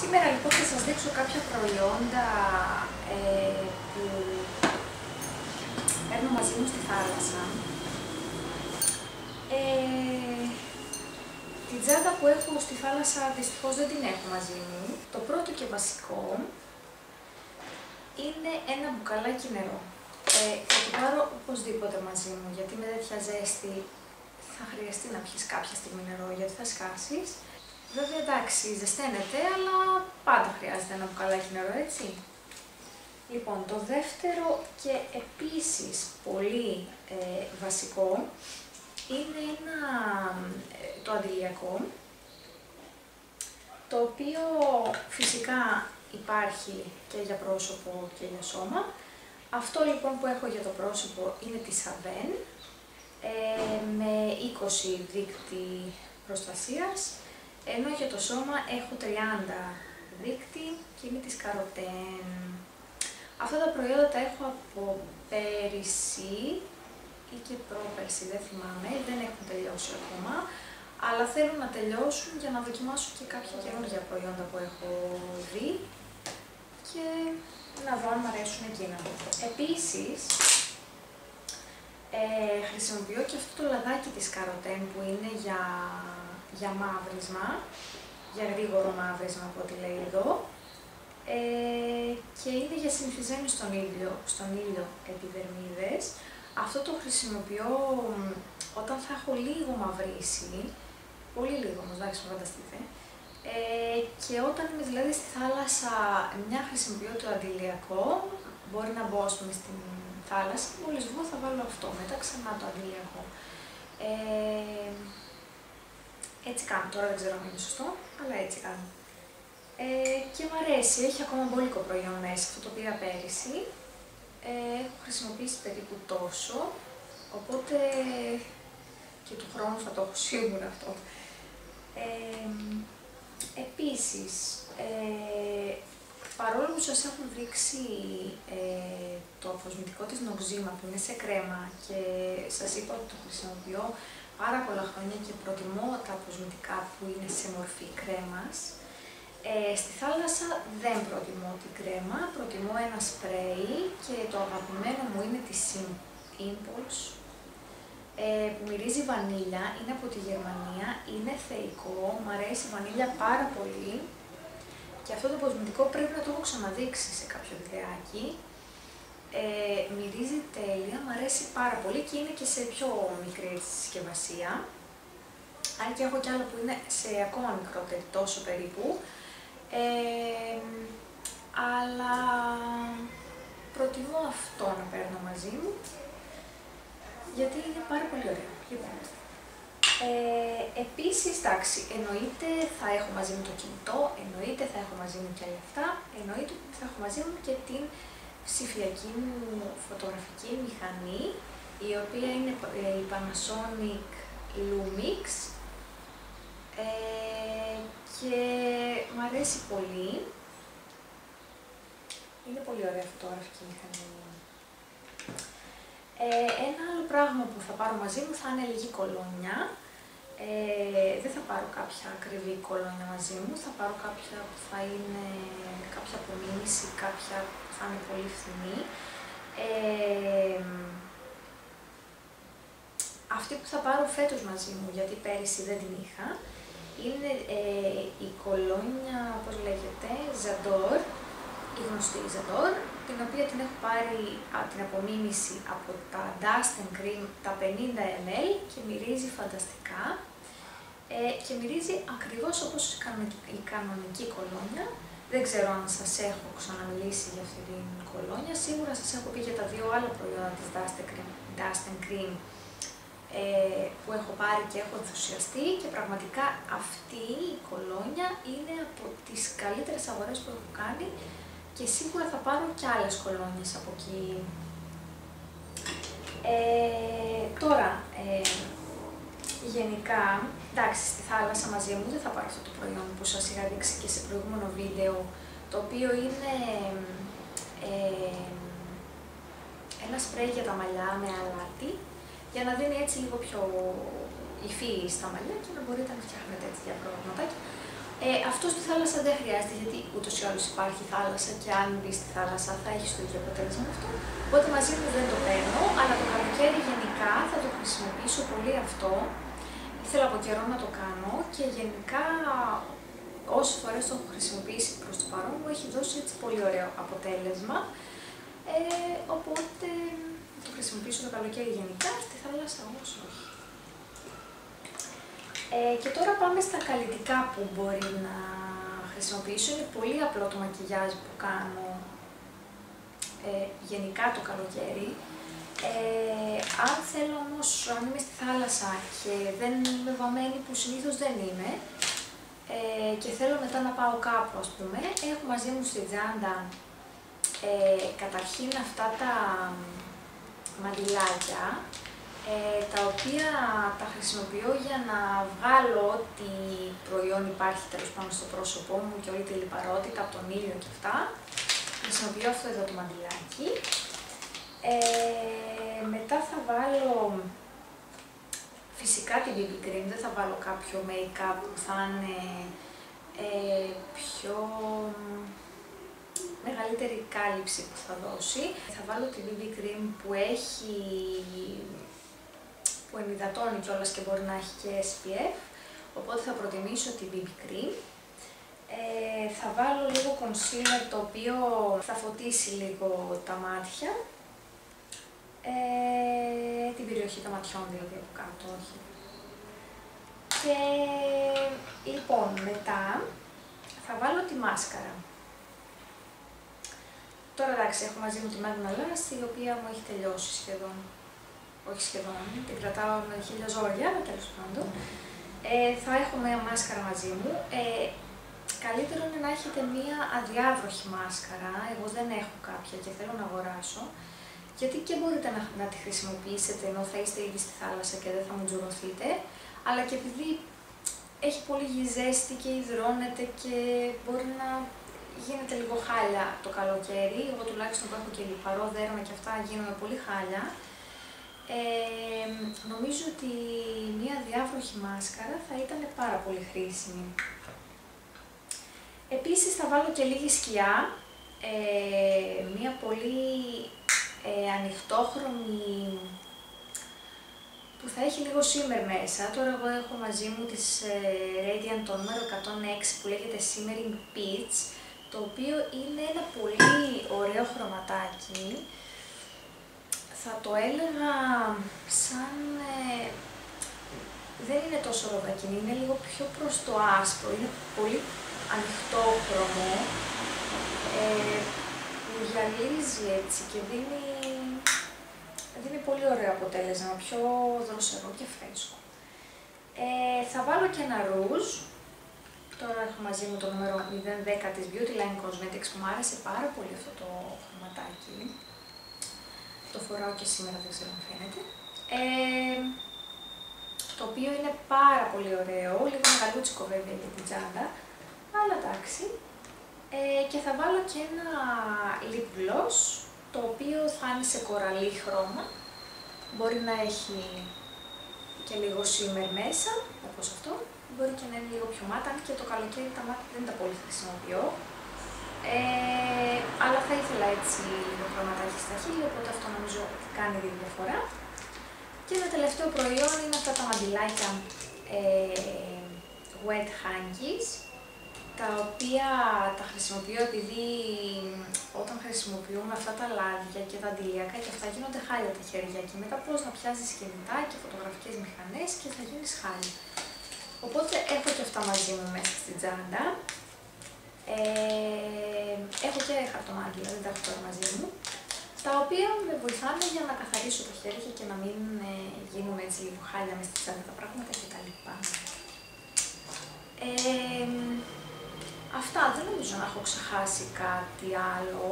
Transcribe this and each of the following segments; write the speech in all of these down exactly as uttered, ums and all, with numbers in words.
Σήμερα λοιπόν θα σας δείξω κάποια προϊόντα ε, που παίρνω μαζί μου στη θάλασσα. Ε, την τσάντα που έχω στη θάλασσα δυστυχώς δεν την έχω μαζί μου. Το πρώτο και βασικό είναι ένα μπουκαλάκι νερό. Ε, θα το πάρω οπωσδήποτε μαζί μου, γιατί με τέτοια ζέστη θα χρειαστεί να πιεις κάποια στιγμή νερό, γιατί θα σκάσεις. Βέβαια εντάξει, ζεσταίνεται, αλλά πάντα χρειάζεται ένα μπουκαλάκι νερό, έτσι. Λοιπόν, το δεύτερο και επίσης πολύ ε, βασικό είναι ένα, το αντιλιακό, το οποίο φυσικά υπάρχει και για πρόσωπο και για σώμα. Αυτό λοιπόν που έχω για το πρόσωπο είναι της Avène, ε, με είκοσι δείκτη προστασίας, ενώ για το σώμα έχω τριάντα δείκτη και είναι της Carotène. Αυτά τα προϊόντα τα έχω από πέρυσι ή και πρόπερσι, δεν θυμάμαι, δεν έχουν τελειώσει ακόμα, αλλά θέλω να τελειώσουν για να δοκιμάσω και κάποια καινούργια προϊόντα που έχω δει και να δω αν μου αρέσουν εκείνα. Επίσης, ε, χρησιμοποιώ και αυτό το λαδάκι της Carotène που είναι για, για μαύρισμα, για γρήγορο μαύρισμα από ό,τι λέει εδώ, ε, και είναι για συμφυζένους στον ήλιο, στον ήλιο επιδερμίδες. Αυτό το χρησιμοποιώ όταν θα έχω λίγο μαυρίσει, πολύ λίγο όμως, εντάξει, φανταστείτε. Ε, και όταν είμαι δηλαδή στη θάλασσα, μια χρησιμοποιώ το αντιλιακό, μπορεί να μπω πούμε, στην θάλασσα και μόλις βγω θα βάλω αυτό, μετά ξανά το αντιλιακό. Ε, έτσι κάνω, τώρα δεν ξέρω αν είναι σωστό, αλλά έτσι κάνω. Ε, και μου αρέσει, έχει ακόμα μπόλικο προϊόν μέσα, αυτό το πήρα πέρυσι. Ε, έχω χρησιμοποιήσει περίπου τόσο, οπότε και του χρόνου θα το έχω σίγουρα αυτό. Ε, Επίσης, ε, παρόλο που σας έχουν δείξει ε, το κοσμητικό της Noxima που είναι σε κρέμα και σας είπα ότι το χρησιμοποιώ πάρα πολλά χρόνια και προτιμώ τα κοσμητικά που είναι σε μορφή κρέμας, ε, στη θάλασσα δεν προτιμώ την κρέμα, προτιμώ ένα σπρέι και το αγαπημένο μου είναι τη Simpulse που μυρίζει βανίλια, είναι από τη Γερμανία, είναι θεϊκό, μου αρέσει η βανίλια πάρα πολύ και αυτό το κοσμητικό πρέπει να το έχω ξαναδείξει σε κάποιο βιντεάκι. Ε, μυρίζει τέλεια, μου αρέσει πάρα πολύ και είναι και σε πιο μικρή συσκευασία, αν και έχω κι άλλο που είναι σε ακόμα μικρότερη, τόσο περίπου, ε, αλλά προτιμώ αυτό να παίρνω μαζί μου, γιατί είναι πάρα πολύ ωραίο. Λοιπόν, ε, επίσης, εντάξει, εννοείται θα έχω μαζί μου το κινητό, εννοείται θα έχω μαζί μου και λεφτά, εννοείται θα έχω μαζί μου και την ψηφιακή μου φωτογραφική μηχανή, η οποία είναι η Panasonic Lumix, ε, και μου αρέσει πολύ, είναι πολύ ωραία φωτογραφική μηχανή. Ε, ένα άλλο πράγμα που θα πάρω μαζί μου θα είναι λίγη κολόνια. Ε, δεν θα πάρω κάποια ακριβή κολόνια μαζί μου, θα πάρω κάποια που θα είναι κάποια απομίμηση, κάποια που θα είναι πολύ φθηνή. Ε, αυτή που θα πάρω φέτος μαζί μου, γιατί πέρυσι δεν την είχα, είναι ε, η κολόνια, πώς λέγεται, Zador, η γνωστή Zador, την οποία την έχω πάρει α, την απομίμηση από τα Dust and Cream, τα πενήντα μιλιλίτρα και μυρίζει φανταστικά, ε, και μυρίζει ακριβώς όπως η κανονική κολόνια. Δεν ξέρω αν σας έχω ξαναμιλήσει για αυτή την κολόνια, σίγουρα σας έχω πει για τα δύο άλλα προϊόντα της Dust and Cream, Dust and Cream ε, που έχω πάρει και έχω ενθουσιαστεί και πραγματικά αυτή η κολόνια είναι από τις καλύτερες αγορές που έχω κάνει. Και σίγουρα θα πάρω και άλλες κολόνιες από εκεί. Ε, τώρα, ε, γενικά, εντάξει, στη θάλασσα μαζί μου δεν θα πάρω αυτό το προϊόν που σας είχα δείξει και σε προηγούμενο βίντεο, το οποίο είναι ε, ένα σπρέι για τα μαλλιά με αλάτι, για να δίνει έτσι λίγο πιο υφή στα μαλλιά και να μπορείτε να φτιάχνετε έτσι διαπραγματάκια. Ε, αυτό στη θάλασσα δεν χρειάζεται, γιατί ούτως ή άλλως υπάρχει θάλασσα και αν μπει στη θάλασσα θα έχεις το ίδιο αποτέλεσμα αυτό. Οπότε μαζί μου δεν το παίρνω, αλλά το καλοκαίρι γενικά θα το χρησιμοποιήσω πολύ αυτό. Ήθελα από καιρό να το κάνω και γενικά όσες φορές το έχω χρησιμοποιήσει προς το παρόν μου έχει δώσει έτσι πολύ ωραίο αποτέλεσμα. Ε, οπότε θα το χρησιμοποιήσω το καλοκαίρι γενικά, στη θάλασσα όμως όχι. Ε, και τώρα πάμε στα καλλιτικά που μπορεί να χρησιμοποιήσω. Είναι πολύ απλό το μακιγιάζ που κάνω ε, γενικά το καλοκαίρι. Ε, αν θέλω όμως, αν είμαι στη θάλασσα και δεν είμαι βαμμένη, που συνήθως δεν είμαι, ε, και θέλω μετά να πάω κάπου, ας πούμε, έχω μαζί μου στη τσάντα ε, καταρχήν αυτά τα μαντιλάκια, τα οποία τα χρησιμοποιώ για να βγάλω ό,τι προϊόν υπάρχει τέλος πάνω στο πρόσωπό μου και όλη τη λιπαρότητα από τον ήλιο και αυτά. Χρησιμοποιώ αυτό εδώ το μαντιλάκι. Ε, μετά θα βάλω φυσικά την μπι μπι cream, δεν θα βάλω κάποιο make-up που θα είναι ε, πιο μεγαλύτερη κάλυψη που θα δώσει. Θα βάλω την μπι μπι cream που έχει που ενυδατώνει κιόλας και μπορεί να έχει και ες πι εφ, οπότε θα προτιμήσω την μπι μπι Cream. Ε, θα βάλω λίγο concealer, το οποίο θα φωτίσει λίγο τα μάτια, ε, την περιοχή των ματιών δηλαδή από κάτω, όχι. Και λοιπόν, μετά θα βάλω τη μάσκαρα. Τώρα εντάξει, έχω μαζί μου τη Magna Last, η οποία μου έχει τελειώσει σχεδόν. Όχι σχεδόν, την κρατάω με χίλια ζόρια, αλλά τέλος πάντων. Ε, θα έχω μια μάσκαρα μαζί μου. Ε, καλύτερο είναι να έχετε μια αδιάβροχη μάσκαρα. Εγώ δεν έχω κάποια και θέλω να αγοράσω. Γιατί και μπορείτε να, να τη χρησιμοποιήσετε ενώ θα είστε ήδη στη θάλασσα και δεν θα μου τζουρωθείτε. Αλλά και επειδή έχει πολύ ζέστη και υδρώνεται και μπορεί να γίνεται λίγο χάλια το καλοκαίρι. Εγώ τουλάχιστον που έχω και λιπαρό δέρμα και αυτά γίνομαι πολύ χάλια. Ε, νομίζω ότι μία διάβροχη μάσκαρα θα ήταν πάρα πολύ χρήσιμη. Επίσης θα βάλω και λίγη σκιά, ε, μία πολύ ε, ανοιχτόχρωμη που θα έχει λίγο shimmer μέσα. Τώρα εγώ έχω μαζί μου της ε, Radian το νούμερο εκατόν έξι που λέγεται Shimmering Peach, το οποίο είναι ένα πολύ ωραίο χρωματάκι. Θα το έλεγα σαν... Ε, δεν είναι τόσο ροδακινή, είναι λίγο πιο προς το άσπρο, είναι πολύ ανοιχτόχρωμο, ε, που γυαλίζει έτσι και δίνει, δίνει πολύ ωραίο αποτέλεσμα, πιο δροσερό και φρέσκο. Ε, θα βάλω και ένα ρούζ. Τώρα έχω μαζί μου το νούμερο μηδέν δέκα της Beauty Line Cosmetics, που μου άρεσε πάρα πολύ αυτό το χρωματάκι. Το φοράω και σήμερα, δεν ξέρω αν φαίνεται. Ε, το οποίο είναι πάρα πολύ ωραίο, λίγο μεγαλούτσικο βέβαια για την τσάντα, αλλά εντάξει. Ε, και θα βάλω και ένα lip gloss, το οποίο θα είναι σε κοραλί χρώμα. Μπορεί να έχει και λίγο shimmer μέσα, όπως αυτό. Μπορεί και να είναι λίγο πιο μάτα, και το καλοκαίρι τα μάτια δεν τα πολύ χρησιμοποιώ. Ε, αλλά θα ήθελα έτσι λίγο χρωματάκι στα χείλη, οπότε αυτό νομίζω ότι κάνει τη διαφορά. Και το τελευταίο προϊόν είναι αυτά τα μαντιλάκια ε, wet hankies, τα οποία τα χρησιμοποιώ επειδή όταν χρησιμοποιούμε αυτά τα λάδια και τα αντιλιακά και αυτά γίνονται χάλια τα χέρια και μετά πώς να πιάσεις κινητά και φωτογραφικές μηχανές και θα γίνεις χάλια. Οπότε έχω και αυτά μαζί μου μέσα στην τσάντα. Ε, έχω και χαρτομάτια, δεν τα έχω τώρα μαζί μου, τα οποία με βοηθάνε για να καθαρίσω τα χέρια και να μην ε, γίνουμε έτσι λίγο χάλια μες στη τσάντα τα πράγματα κτλ. Ε, αυτά, δεν νομίζω να έχω ξεχάσει κάτι άλλο.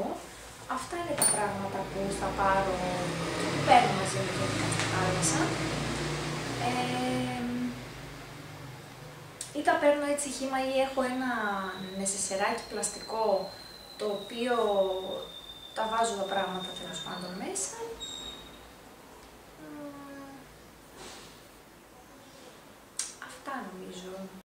Αυτά είναι τα πράγματα που θα πάρω και που παίρνω μαζί μου και στη θάλασσα. Ε, Ή τα παίρνω έτσι χύμα ή έχω ένα νεσεσεράκι πλαστικό, το οποίο τα βάζω τα πράγματα τέλος πάντων μέσα. Αυτά νομίζω.